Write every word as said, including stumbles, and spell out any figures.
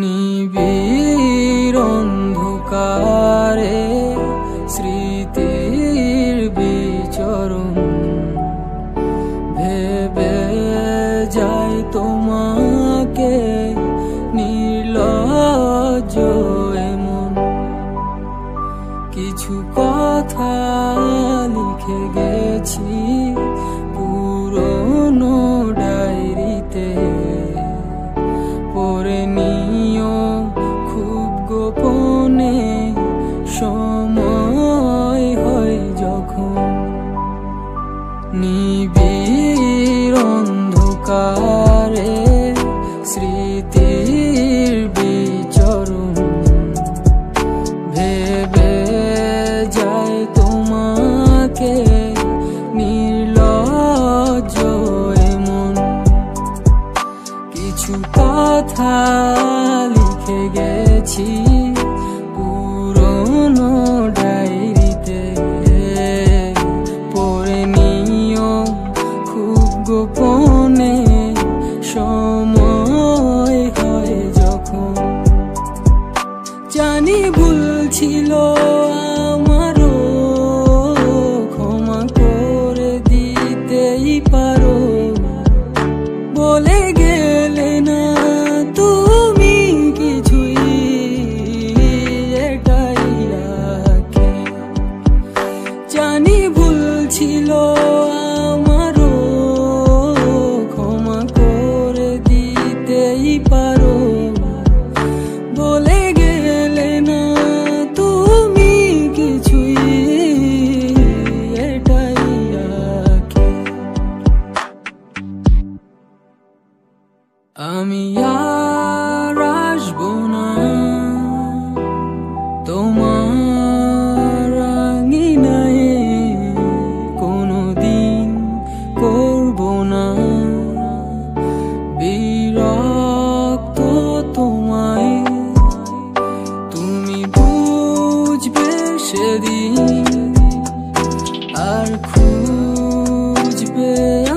নিবিড় অন্ধকারে স্মৃতির বিচরণ ভেবে যাই তোমাকে নির্লজ্জ এমন কিছু কথা লিখে গেছি পুরনো ডায়েরিতে পড়ে নিও খুব গোপনে সময় হয় যখন নিবিড় অন্ধকারে স্মৃতির বিচরণ ভেবে যায় তোমাকে নির্লজ্জ এমন কিছু কথা লিখে গেছি পুরনো ডায়েরিতে পড়ে নিও খুব গোপনে সময় হয় যখন জানি ভুল ছিল আমারও ক্ষমা করে দিতেই পারো বলে গেলে না তুমি কিছুই এটাই রাখে জানি ভুল ছিল আমি আর আসবো না তোমার আঙিনায় কোনোদিন করবো না বিরক্ত তোমায় তুমি বুঝবে সেদিন আর খুঁজবে